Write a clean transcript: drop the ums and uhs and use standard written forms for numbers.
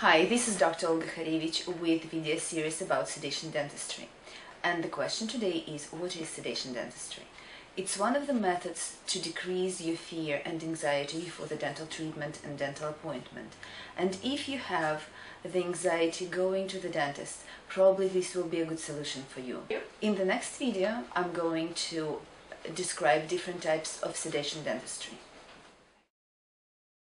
Hi, this is Dr. Olga Kharevich with video series about sedation dentistry. And the question today is, what is sedation dentistry? It's one of the methods to decrease your fear and anxiety for the dental treatment and dental appointment. And if you have the anxiety going to the dentist, probably this will be a good solution for you. In the next video, I'm going to describe different types of sedation dentistry.